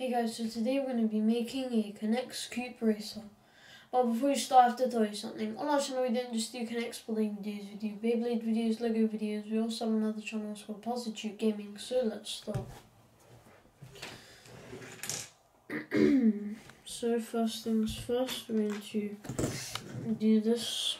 Hey guys, so today we're going to be making a K'nex Coupe Racer. But before we start, I have to tell you something. On our channel, we don't just do K'nex building videos, we do Beyblade videos, Lego videos. We also have another channel called Parsa Tube Gaming, so let's start. So first things first, we're going to do this.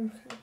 Okay.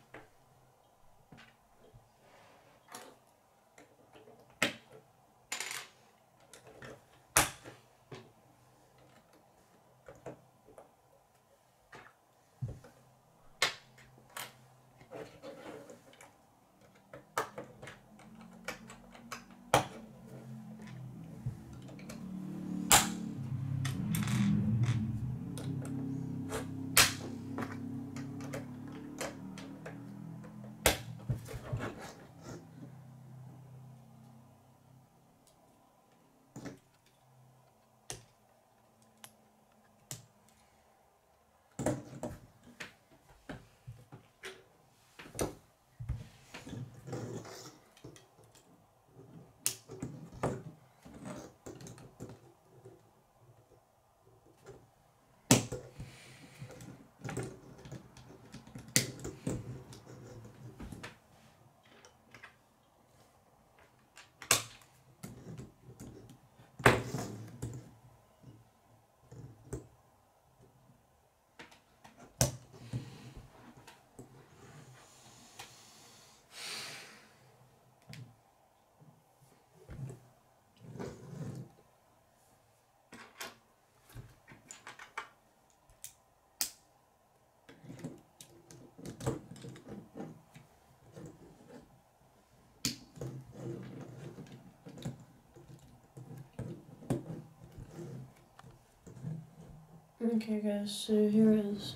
Okay guys, so here it is.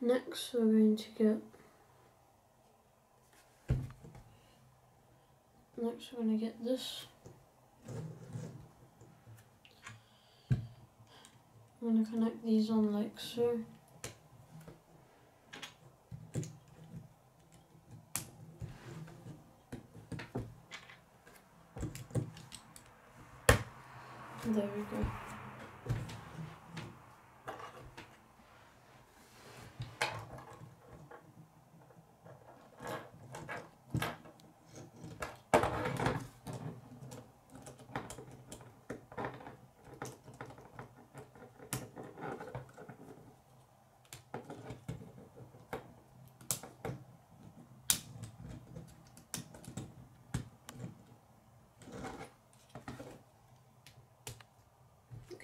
Next we're going to get this. I'm going to connect these on like so. There we go.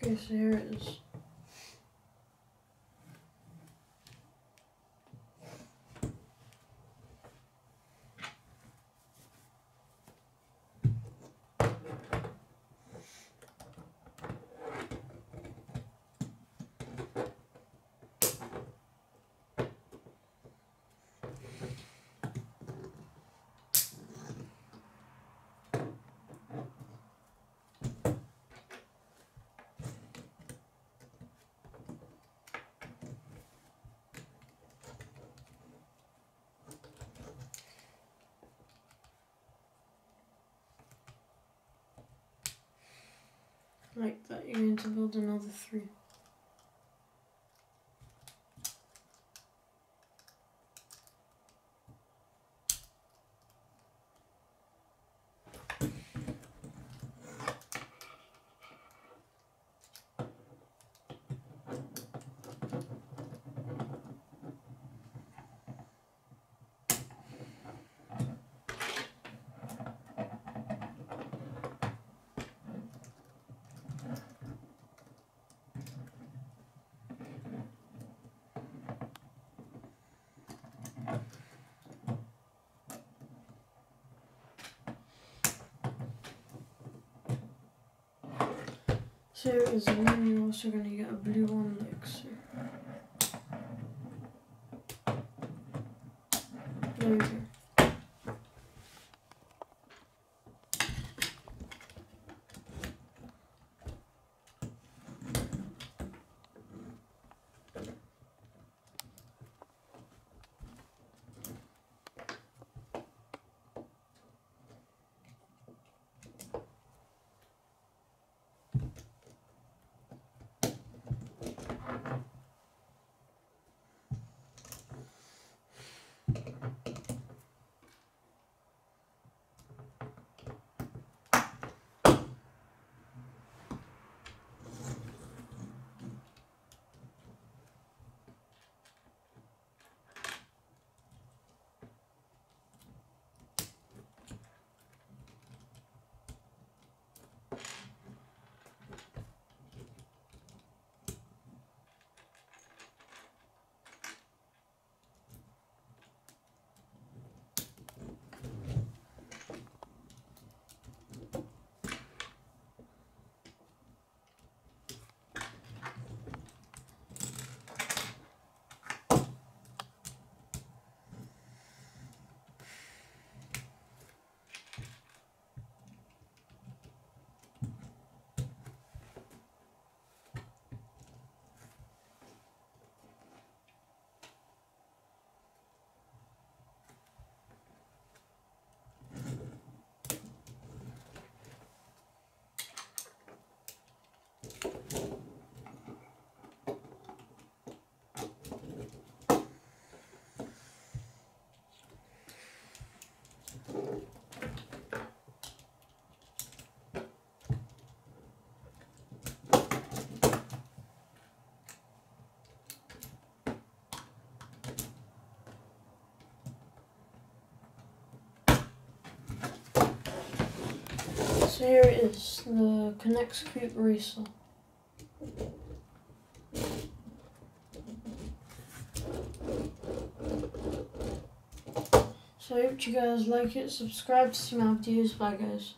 Okay, so here it is. Like that, you're going to build another three. So is one, you're also going to get a blue one like so. There we go. So here is the K'nex Coupe Racer. So I hope you guys like it, subscribe to see my videos, bye guys.